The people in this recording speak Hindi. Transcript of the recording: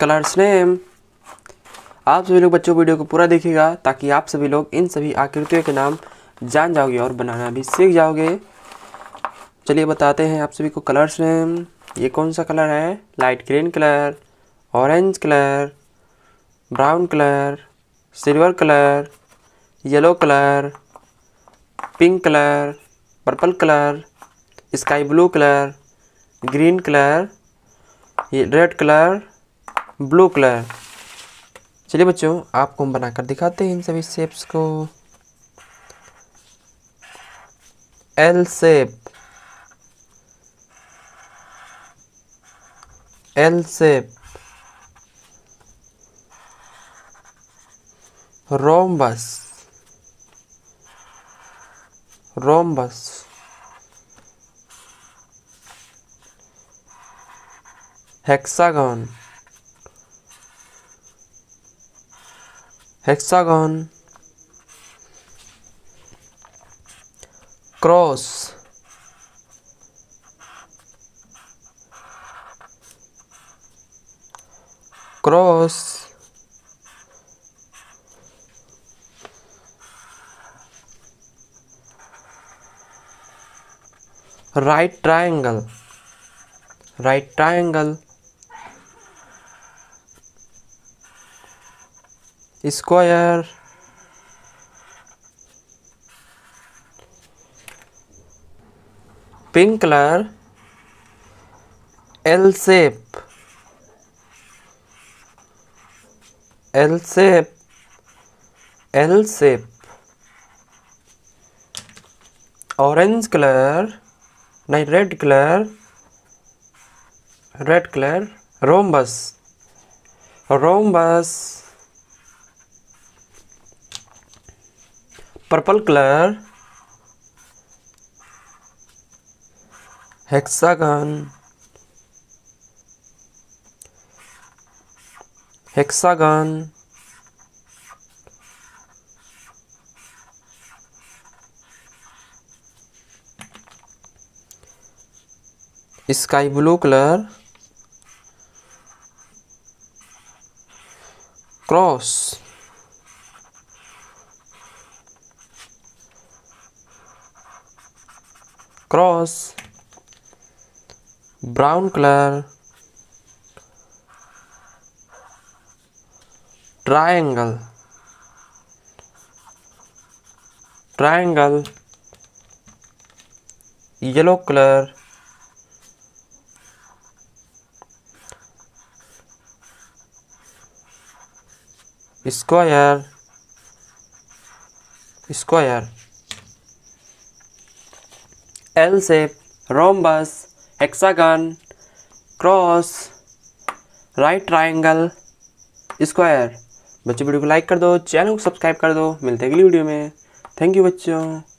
color's name। आप सभी लोग बच्चों वीडियो को पूरा देखिएगा ताकि आप सभी लोग इन सभी आकृतियों के नाम जान जाओगे और बनाना भी सीख जाओगे। चलिए बताते हैं आप सभी को कलर्स नेम। ये कौन सा कलर है? Light green colour, orange colour, brown colour, silver colour, yellow colour, pink colour, purple colour, sky blue colour, green colour, ये रेड कलर, ब्लू कलर। चलिए बच्चों आपको हम बनाकर दिखाते हैं इन सभी शेप्स को। L shape, L shape, rhombus, rhombus, hexagon, hexagon, cross, cross, right triangle, right triangle, square, pink colour, L shape, L shape, L shape, orange colour, नहीं red colour, red colour, rhombus, rhombus, purple colour, hexagon, hexagon, sky blue colour, cross, cross, brown colour, triangle, triangle, yellow colour, square, square, L shape, rhombus, hexagon, cross, right triangle, square. बच्चों वीडियो को लाइक कर दो, चैनल को सब्सक्राइब कर दो। मिलते हैं अगली वीडियो में। थैंक यू बच्चों।